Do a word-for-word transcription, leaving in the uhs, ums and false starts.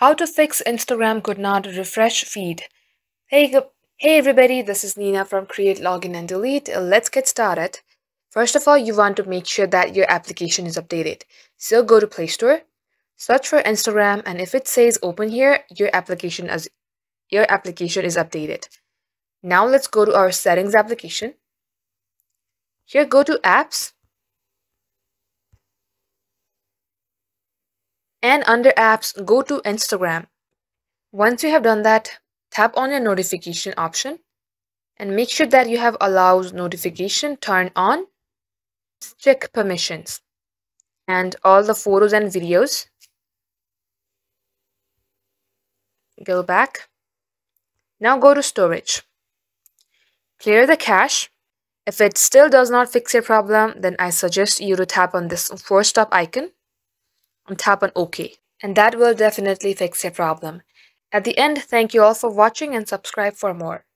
How to fix Instagram could not refresh feed. Hey, hey everybody, this is Nina from Create Login And Delete. Let's get started. First of all, you want to make sure that your application is updated. So go to Play Store, search for Instagram, and if it says open here, your application is, your application is updated. Now let's go to our settings application. Here, go to Apps. And under Apps, go to Instagram. Once you have done that, tap on your notification option and make sure that you have allows notification turned on. Check permissions and all the photos and videos. Go back. Now go to storage. Clear the cache. If it still does not fix your problem, then I suggest you to tap on this four stop icon and tap on OK, and that will definitely fix your problem. At the end, thank you all for watching and subscribe for more.